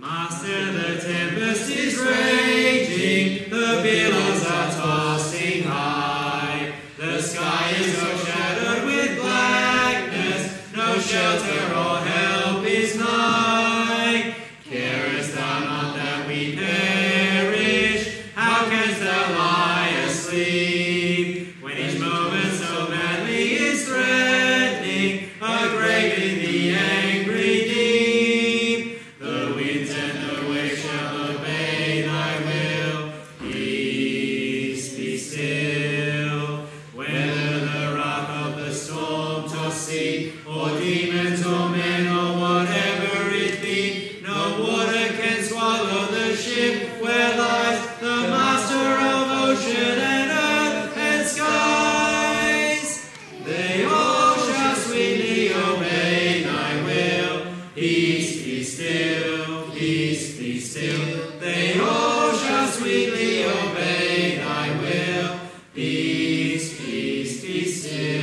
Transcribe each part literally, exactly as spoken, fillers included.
Master, the tempest is raging, the billows are tossing high. The sky is overshadowed with blackness, no shelter or help is nigh. Carest thou not that we perish? How canst thou lie asleep? When each moment so madly is threatening, a grave in the angry deep. Or demons, or men, or whatever it be, no water can swallow the ship where lies the master of ocean and earth and skies. They all shall sweetly obey thy will. Peace be still, peace be still. They all shall sweetly obey thy will. Peace, peace be still.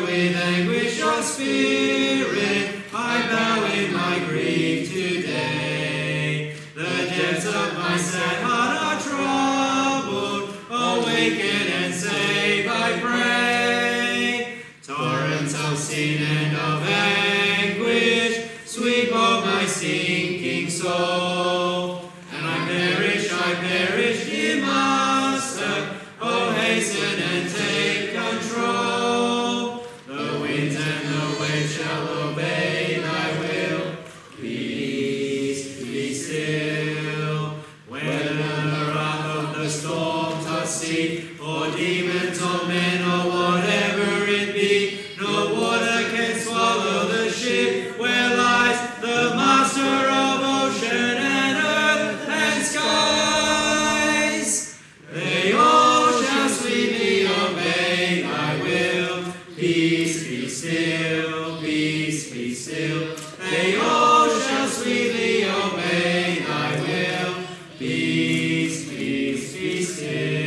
With anguish of spirit, I bow in my grief today. The depths of my sad heart are troubled. Awaken and save, I pray. Torrents of sin and of anguish sweep over my sinking soul. And I perish, I perish, dear Master. Oh, hasten and take control. Or demons, or men, or whatever it be, no water can swallow the ship where lies the master of ocean and earth and skies. They all shall sweetly obey thy will. Peace be still, peace be still. They all shall sweetly obey thy will. Peace, peace be still.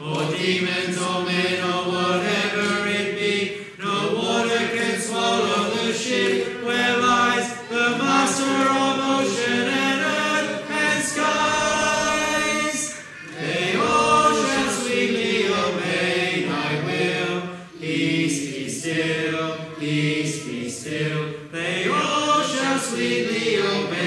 Or demons, or men, or whatever it be, no water can swallow the ship where lies the master of ocean and earth and skies. They all shall sweetly obey thy will. Peace be still, peace be still. They all shall sweetly obey.